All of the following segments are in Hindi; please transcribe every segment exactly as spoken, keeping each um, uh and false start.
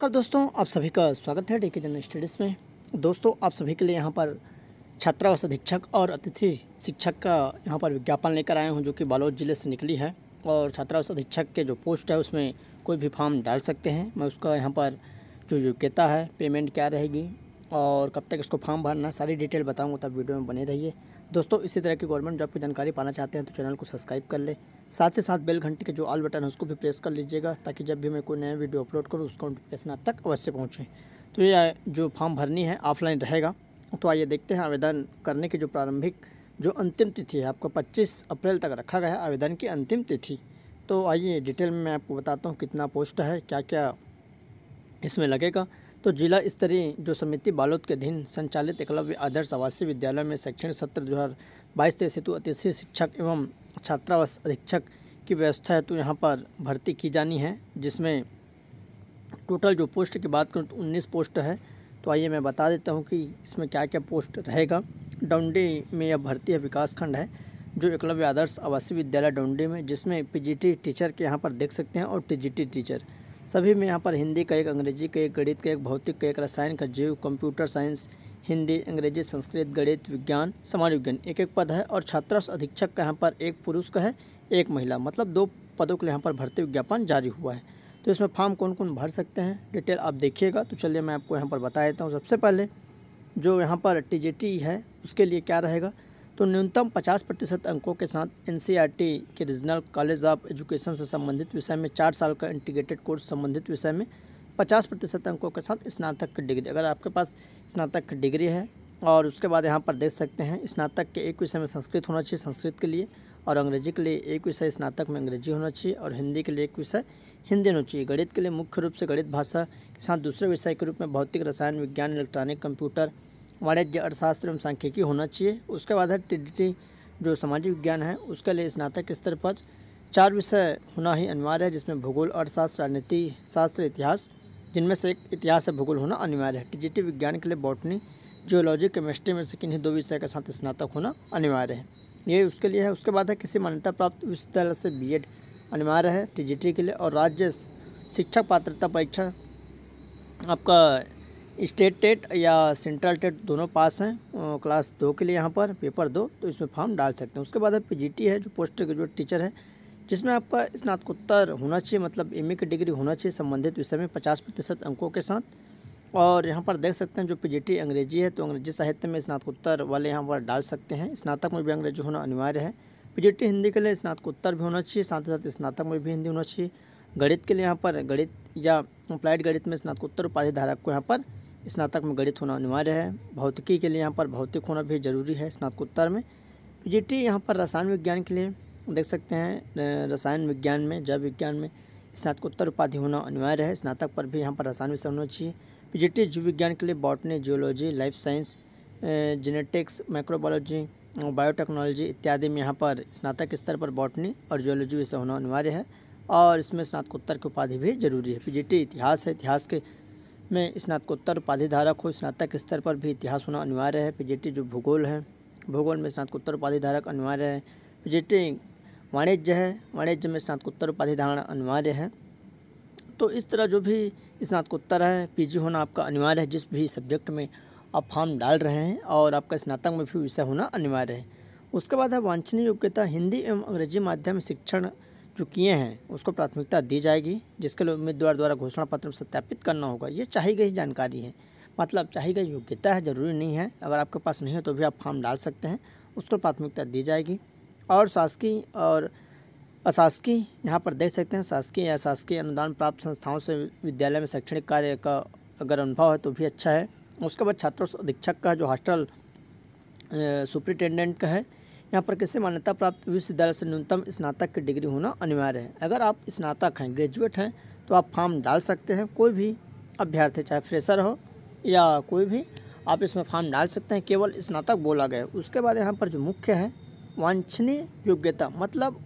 नमस्कार दोस्तों, आप सभी का स्वागत है डीके जनरल स्टडीज़ में। दोस्तों, आप सभी के लिए यहाँ पर छात्रावास अधीक्षक और अतिथि शिक्षक का यहाँ पर विज्ञापन लेकर आए हूँ, जो कि बालोद ज़िले से निकली है। और छात्रावास अधीक्षक के जो पोस्ट है उसमें कोई भी फॉर्म डाल सकते हैं। मैं उसका यहाँ पर जो योग्यता है, पेमेंट क्या रहेगी और कब तक इसको फॉर्म भरना, सारी डिटेल बताऊँगा, तब वीडियो में बने रहिए। दोस्तों, इसी तरह की गवर्नमेंट जॉब की जानकारी पाना चाहते हैं तो चैनल को सब्सक्राइब कर ले, साथ ही साथ बेल घंटी के जो ऑल बटन है उसको भी प्रेस कर लीजिएगा, ताकि जब भी मैं कोई नया वीडियो अपलोड करूँ उसका नोटिफिकेशन आप तक अवश्य पहुँचे। तो ये जो फॉर्म भरनी है ऑफलाइन रहेगा। तो आइए देखते हैं आवेदन करने की जो प्रारंभिक जो अंतिम तिथि है, आपको पच्चीस अप्रैल तक रखा गया है आवेदन की अंतिम तिथि। तो आइए डिटेल में मैं आपको बताता हूँ कितना पोस्ट है, क्या क्या इसमें लगेगा। तो जिला स्तरीय जो समिति बालोद के अधीन संचालित एकलव्य आदर्श आवासीय विद्यालय में शैक्षणिक सत्र दो हज़ार बाईस तेईस हेतु अतिथि शिक्षक एवं छात्रावास अधीक्षक की व्यवस्था हेतु यहाँ पर भर्ती की जानी है, जिसमें टोटल जो पोस्ट की बात करूँ तो उन्नीस पोस्ट है। तो आइए मैं बता देता हूँ कि इसमें क्या क्या पोस्ट रहेगा। डौंडी में यह भर्ती है, विकासखंड है जो एकलव्य आदर्श आवासीय विद्यालय डौंडी में, जिसमें पीजीटी टीचर के यहाँ पर देख सकते हैं। और पीजीटी टीचर सभी में यहाँ पर हिंदी का एक, अंग्रेजी का एक, गणित का एक, भौतिक का एक, रसायन का, जीव, कंप्यूटर साइंस, हिंदी, अंग्रेजी, संस्कृत, गणित, विज्ञान, समाज विज्ञान, एक एक पद है। और छात्रावास अधीक्षक का यहाँ पर एक पुरुष का है, एक महिला, मतलब दो पदों के लिए यहाँ पर भर्ती विज्ञापन जारी हुआ है। तो इसमें फॉर्म कौन कौन भर सकते हैं, डिटेल आप देखिएगा। तो चलिए मैं आपको यहाँ पर बता देता हूँ। सबसे पहले जो यहाँ पर टी जी टी है उसके लिए क्या रहेगा, तो न्यूनतम पचास प्रतिशत अंकों के साथ एनसीईआरटी के रीजनल कॉलेज ऑफ एजुकेशन से संबंधित विषय में चार साल का इंटीग्रेटेड कोर्स संबंधित विषय में पचास प्रतिशत अंकों के साथ स्नातक की डिग्री। अगर आपके पास स्नातक की डिग्री है, और उसके बाद यहाँ पर देख सकते हैं स्नातक के एक विषय में संस्कृत होना चाहिए संस्कृत के लिए, और अंग्रेजी के लिए एक विषय स्नातक में अंग्रेजी होना चाहिए, और हिंदी के लिए एक विषय हिंदी होना चाहिए। गणित के लिए मुख्य रूप से गणित भाषा के साथ दूसरे विषय के रूप में भौतिक, रसायन, विज्ञान, इलेक्ट्रॉनिक, कंप्यूटर, वाणिज्य, अर्थशास्त्र एवं सांख्यिकी होना चाहिए। उसके बाद है टीडीटी जो सामाजिक विज्ञान है, उसके लिए स्नातक स्तर पर चार विषय होना ही अनिवार्य है, जिसमें भूगोल, अर्थशास्त्र, राजनीति शास्त्र, इतिहास, जिनमें से एक इतिहास से भूगोल होना अनिवार्य है। टीजीटी विज्ञान के लिए बॉटनी, जियोलॉजी, केमिस्ट्री में से किन्हीं दो विषय के साथ स्नातक होना अनिवार्य है, ये उसके लिए है। उसके बाद है किसी मान्यता प्राप्त विश्वविद्यालय से बीएड अनिवार्य है टीजीटी के लिए। और राज्य शिक्षक पात्रता परीक्षा आपका स्टेट टेट या सेंट्रल टेट दोनों पास हैं, क्लास दो के लिए यहाँ पर पेपर दो, तो इसमें फॉर्म डाल सकते हैं। उसके बाद है पीजीटी है जो पोस्ट ग्रेजुएट टीचर है, जिसमें आपका स्नातकोत्तर होना चाहिए, मतलब एमए की डिग्री होना चाहिए संबंधित विषय में पचास प्रतिशत अंकों के साथ। और यहाँ पर देख सकते हैं जो पीजीटी अंग्रेजी है, तो अंग्रेजी साहित्य में स्नातकोत्तर वाले यहाँ पर डाल सकते हैं। स्नातक में भी अंग्रेजी होना अनिवार्य है। पीजीटी हिंदी के लिए स्नातकोत्तर भी होना चाहिए, साथ ही साथ स्नातक में भी हिंदी होना चाहिए। गणित के लिए यहाँ पर गणित या अप्लाइड गणित में स्नातकोत्तर उपाधि धारक को यहाँ पर स्नातक में गणित होना अनिवार्य है। भौतिकी के लिए यहाँ पर भौतिक होना भी जरूरी है स्नातकोत्तर में। पीजीटी यहाँ पर रसायन विज्ञान के लिए देख सकते हैं, रसायन विज्ञान में, जैव विज्ञान में स्नातकोत्तर उपाधि होना अनिवार्य है। स्नातक पर भी यहाँ पर रसायन विषय होना चाहिए। पीजीटी जीव विज्ञान के लिए botany, geology, life science, genetics, microbiology, biotechnology इत्यादि में यहाँ पर स्नातक स्तर पर बॉटनी और जियोलॉजी विषय होना अनिवार्य है, और इसमें स्नातकोत्तर की उपाधि भी जरूरी है। पीजीटी इतिहास है, इतिहास के में स्नातकोत्तर उपाधि धारक हो स्नातक स्तर पर भी इतिहास होना अनिवार्य है। पीजीटी जो भूगोल है, भूगोल में स्नातकोत्तर उपाधि धारक अनिवार्य है। पीजीटी वाणिज्य है, वाणिज्य में स्नातकोत्तर उपाधि धारण अनिवार्य है। तो इस तरह जो भी स्नातकोत्तर है, पीजी होना आपका अनिवार्य है जिस भी सब्जेक्ट में आप फॉर्म डाल रहे हैं, और आपका स्नातक में भी विषय होना अनिवार्य है। उसके बाद है वांछनीय योग्यता, हिंदी एवं अंग्रेजी माध्यम शिक्षण जो किए हैं उसको प्राथमिकता दी जाएगी, जिसके लिए उम्मीदवार द्वारा घोषणा पत्र सत्यापित करना होगा। ये चाही गई जानकारी है, मतलब चाही गई योग्यता है, ज़रूरी नहीं है। अगर आपके पास नहीं है तो भी आप फॉर्म डाल सकते हैं, उसको प्राथमिकता दी जाएगी। और शासकीय और अशासकीय यहाँ पर देख सकते हैं, शासकीय या शासकीय अनुदान प्राप्त संस्थाओं से विद्यालय में शैक्षणिक कार्य का अगर अनुभव है तो भी अच्छा है। उसके बाद छात्रावास अधीक्षक का जो हॉस्टल सुपरिटेंडेंट का है, यहाँ पर किसी मान्यता प्राप्त विश्वविद्यालय से न्यूनतम स्नातक की डिग्री होना अनिवार्य है। अगर आप स्नातक हैं, ग्रेजुएट हैं, तो आप फॉर्म डाल सकते हैं। कोई भी अभ्यर्थी चाहे फ्रेशर हो या कोई भी, आप इसमें फॉर्म डाल सकते हैं, केवल स्नातक बोला गया। उसके बाद यहाँ पर जो मुख्य है वांछनीय योग्यता, मतलब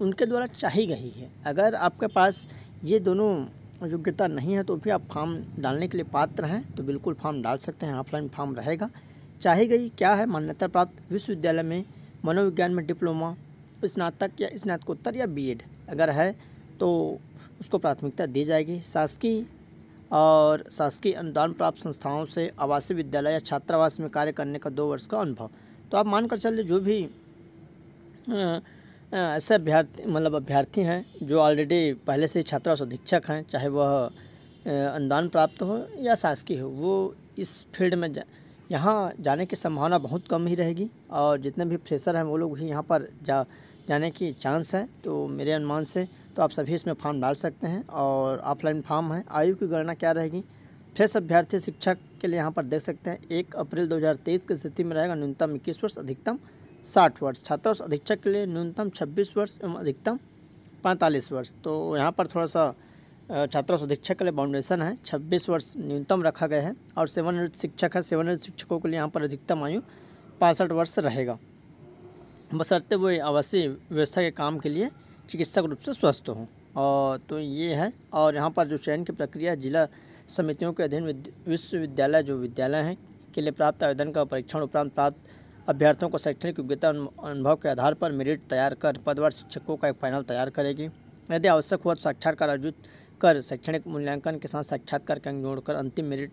उनके द्वारा चाही गई है। अगर आपके पास ये दोनों योग्यता नहीं है तो भी आप फॉर्म डालने के लिए पात्र हैं, तो बिल्कुल फॉर्म डाल सकते हैं। ऑफलाइन फॉर्म रहेगा। चाही गई क्या है, मान्यता प्राप्त विश्वविद्यालय में मनोविज्ञान में डिप्लोमा, स्नातक या स्नातकोत्तर या बीएड अगर है तो उसको प्राथमिकता दी जाएगी। शासकीय और शासकीय अनुदान प्राप्त संस्थाओं से आवासीय विद्यालय या छात्रावास में कार्य करने का दो वर्ष का अनुभव। तो आप मानकर चलिए जो भी ऐसे अभ्यर्थी मतलब अभ्यर्थी हैं जो ऑलरेडी पहले से छात्रावास अधीक्षक हैं, चाहे वह अनुदान प्राप्त हो या शासकीय हो, वो इस फील्ड में जा, यहाँ जाने की संभावना बहुत कम ही रहेगी और जितने भी फ्रेशर हैं वो लोग ही यहाँ पर जा जाने की चांस है। तो मेरे अनुमान से तो आप सभी इसमें फॉर्म डाल सकते हैं और ऑफलाइन फॉर्म है। आयु की गणना क्या रहेगी? फ्रेश अभ्यर्थी शिक्षक के लिए यहाँ पर देख सकते हैं एक अप्रैल दो हज़ार तेईस की स्थिति में रहेगा न्यूनतम इक्कीस वर्ष अधिकतम साठ वर्ष। छात्रावास अधीक्षक के लिए न्यूनतम छब्बीस वर्ष एवं अधिकतम पैंतालीस वर्ष। तो यहाँ पर थोड़ा सा छात्रावास अधीक्षक के लिए बाउंडेशन है, छब्बीस वर्ष न्यूनतम रखा गया है। और सेवानिवृत्त शिक्षक है, सेवानिवृत्त शिक्षकों के लिए यहाँ पर अधिकतम आयु पैंसठ वर्ष रहेगा, बशर्ते हुए आवासीय व्यवस्था के काम के लिए चिकित्सक रूप से स्वस्थ हों। और तो ये है। और यहाँ पर जो चयन की प्रक्रिया जिला समितियों के अधीन विश्वविद्यालय जो विद्यालय हैं के लिए प्राप्त आवेदन का परीक्षण उपरांत प्राप्त अभ्यर्थियों को शैक्षणिक योग्यता अनुभव के आधार पर मेरिट तैयार कर पदवार शिक्षकों का एक पैनल तैयार करेगी। यदि आवश्यक हुआ तो साक्षात्कार आयोजित कर शैक्षणिक मूल्यांकन के साथ साक्षात्कार का अंग जोड़कर अंतिम मेरिट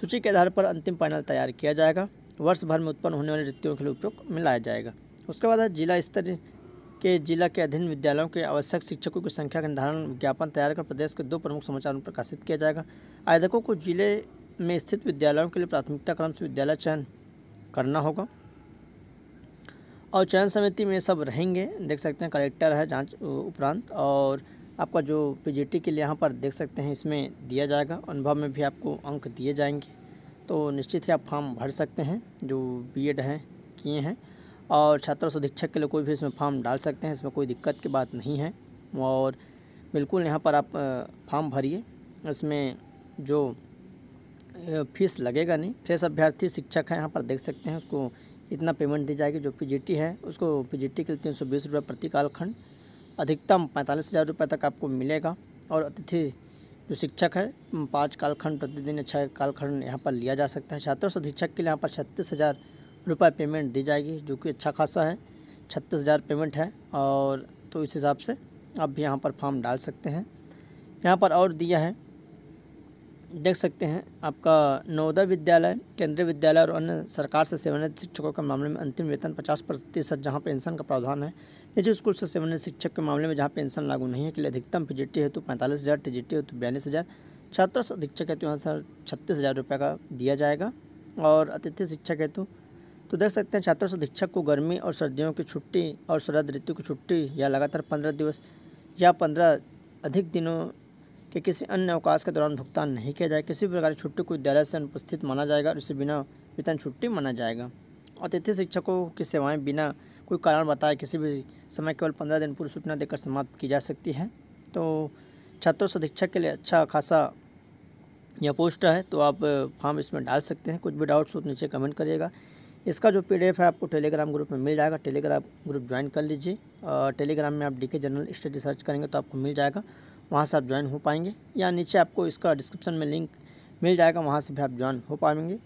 सूची के आधार पर अंतिम पैनल तैयार किया जाएगा। वर्ष भर में उत्पन्न होने वाली रिक्तियों के लिए उपयोग में लाया जाएगा। उसके बाद जिला स्तर के जिला के अधीन विद्यालयों के आवश्यक शिक्षकों की संख्या का निर्धारण विज्ञापन तैयार कर प्रदेश के दो प्रमुख समाचार में प्रकाशित किया जाएगा। आवेदकों को जिले में स्थित विद्यालयों के लिए प्राथमिकता क्रम से विद्यालय चयन करना होगा और चयन समिति में सब रहेंगे। देख सकते हैं कलेक्टर है जांच उपरांत। और आपका जो पीजीटी के लिए यहाँ पर देख सकते हैं इसमें दिया जाएगा, अनुभव में भी आपको अंक दिए जाएंगे। तो निश्चित ही आप फॉर्म भर सकते हैं जो बी एड हैं किए हैं। और छात्रावास अधीक्षक के लिए कोई भी इसमें फॉर्म डाल सकते हैं, इसमें कोई दिक्कत की बात नहीं है। और बिल्कुल यहाँ पर आप फॉर्म भरिए, इसमें जो फीस लगेगा नहीं। फ्रेश अभ्यर्थी शिक्षक है यहाँ पर देख सकते हैं उसको इतना पेमेंट दी जाएगी। जो पीजीटी है उसको पीजीटी के लिए तीन सौ बीस रुपये प्रति कालखंड अधिकतम पैंतालीस हज़ार रुपये तक आपको मिलेगा। और अतिथि जो शिक्षक है पाँच कालखंड प्रतिदिन छः कालखंड यहाँ पर लिया जा सकता है। छात्रावास अधीक्षक के लिए यहाँ पर छत्तीस हज़ार रुपये पेमेंट दी जाएगी जो कि अच्छा खासा है, छत्तीस हज़ार पेमेंट है। और तो इस हिसाब से आप भी यहाँ पर फॉर्म डाल सकते हैं। यहाँ पर और दिया है देख सकते हैं आपका नवोदय विद्यालय, केंद्रीय विद्यालय और अन्य सरकार से सेवानिवृत्त शिक्षकों के मामले में अंतिम वेतन पचास प्रतिशत, जहाँ पेंशन का प्रावधान है। निजी स्कूल से सेवानिवृत्त शिक्षक के मामले में जहाँ पेंशन लागू नहीं है के लिए अधिकतम पीजीटी हेतु पैंतालीस हज़ार टी जी टी हेतु बयालीस हज़ार छात्रावास अधीक्षक हेतु यहाँ छत्तीस हज़ार रुपये का दिया जाएगा। और अतिथि शिक्षक हेतु तो देख सकते हैं छात्रावास अधीक्षक को गर्मी और सर्दियों की छुट्टी और शरद ऋतु की छुट्टी या लगातार पंद्रह दिवस या पंद्रह अधिक दिनों के किसी अन्य अवकाश के दौरान भुगतान नहीं किया जाए। किसी भी प्रकार की छुट्टी को विद्यालय से अनुपस्थित माना जाएगा और इसे बिना वेतन छुट्टी माना जाएगा। अतिथि शिक्षकों की सेवाएँ बिना कोई कारण बताए किसी भी समय केवल पंद्रह दिन पूर्व सूचना देकर समाप्त की जा सकती है। तो छात्रावास अधीक्षक के लिए अच्छा खासा यह पोस्ट है, तो आप फॉर्म इसमें डाल सकते हैं। कुछ भी डाउट्स हो तो नीचे कमेंट करिएगा। इसका जो पीडीएफ है आपको टेलीग्राम ग्रुप में मिल जाएगा, टेलीग्राम ग्रुप ज्वाइन कर लीजिए। टेलीग्राम में आप डीके जनरल स्टडीज़ सर्च करेंगे तो आपको मिल जाएगा, वहाँ से आप ज्वाइन हो पाएंगे। या नीचे आपको इसका डिस्क्रिप्शन में लिंक मिल जाएगा, वहाँ से भी आप ज्वाइन हो पाएंगे।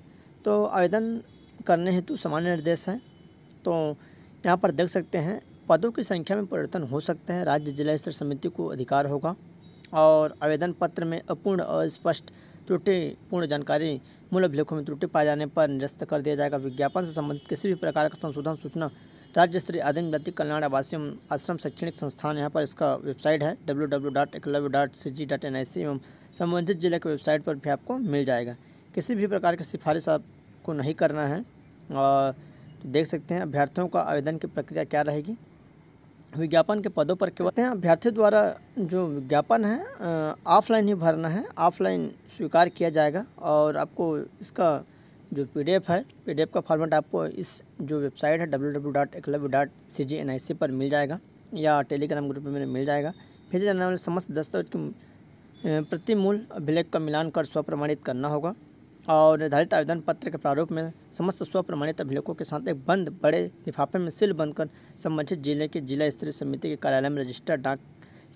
तो आवेदन करने हेतु सामान्य निर्देश हैं। तो यहाँ पर देख सकते हैं पदों की संख्या में परिवर्तन हो सकते हैं, राज्य जिला स्तर समिति को अधिकार होगा। और आवेदन पत्र में अपूर्ण अस्पष्ट त्रुटिपूर्ण जानकारी मूल अभिलेखों में त्रुटि पाए जाने पर निरस्त कर दिया जाएगा। विज्ञापन से संबंधित किसी भी प्रकार का संशोधन सूचना राज्य स्तरीय आदिम जाति कल्याण आवासीय आश्रम शैक्षणिक संस्थान, यहाँ पर इसका वेबसाइट है W W W dot Eklavya dot C G dot N I C एवं संबंधित जिले के वेबसाइट पर भी आपको मिल जाएगा। किसी भी प्रकार की सिफारिश आपको नहीं करना है। और तो देख सकते हैं अभ्यर्थियों का आवेदन की प्रक्रिया क्या रहेगी। विज्ञापन के पदों पर केवल अभ्यर्थी द्वारा जो विज्ञापन है ऑफलाइन ही भरना है, ऑफलाइन स्वीकार किया जाएगा। और आपको इसका जो पीडीएफ है, पीडीएफ का फॉर्मेट आपको इस जो वेबसाइट है W W W dot Eklavya dot C G N I C पर मिल जाएगा या टेलीग्राम ग्रुप में मिल जाएगा। भेजे जाने वाले समस्त दस्तावेज के प्रतिमूल अभिलेख का मिलान कर स्वप्रमाणित करना होगा। और निर्धारित आवेदन पत्र के प्रारूप में समस्त स्वप्रमाणित अभिलेखों के साथ एक बंद बड़े लिफाफे में सील बंद कर संबंधित जिले के जिला स्तरीय समिति के कार्यालय में रजिस्टर डाक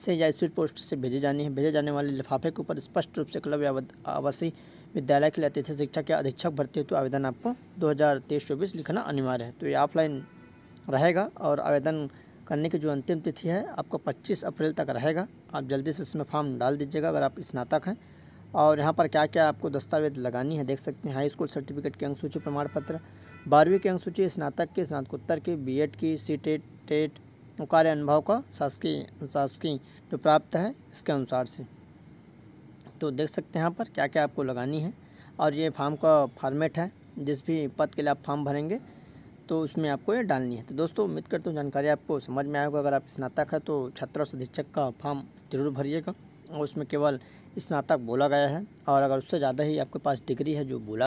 से या स्पीड पोस्ट से भेजी जानी है। भेजे जाने वाले लिफाफे के ऊपर स्पष्ट रूप से एकलव्य आवासीय विद्यालय के लिए अतिथि शिक्षक या अधीक्षक भर्ती हेतु आवेदन आपको दो हज़ार तेईस चौबीस लिखना अनिवार्य है। तो ये ऑफलाइन रहेगा और आवेदन करने की जो अंतिम तिथि है आपको पच्चीस अप्रैल तक रहेगा। आप जल्दी से इसमें फॉर्म डाल दीजिएगा अगर आप स्नातक हैं। और यहाँ पर क्या क्या आपको दस्तावेज लगानी है देख सकते हैं। हाई स्कूल सर्टिफिकेट के अंक सूची प्रमाण पत्र, बारहवीं के अंक सूची, स्नातक के, स्नातकोत्तर के, बीएड की, सी टेट टेट और कार्य अनुभव का शासकीय शासकीय जो प्राप्त है इसके अनुसार से। तो देख सकते हैं यहाँ पर क्या क्या आपको लगानी है। और ये फॉर्म का फॉर्मेट है, जिस भी पद के लिए आप फॉर्म भरेंगे तो उसमें आपको ये डालनी है। तो दोस्तों उम्मीद करता हूँ जानकारी आपको समझ में आएगा। अगर आप स्नातक है तो छात्रावास अधीक्षक का फॉर्म जरूर भरिएगा, और उसमें केवल स्नातक बोला गया है, और अगर उससे ज़्यादा ही आपके पास डिग्री है जो बोला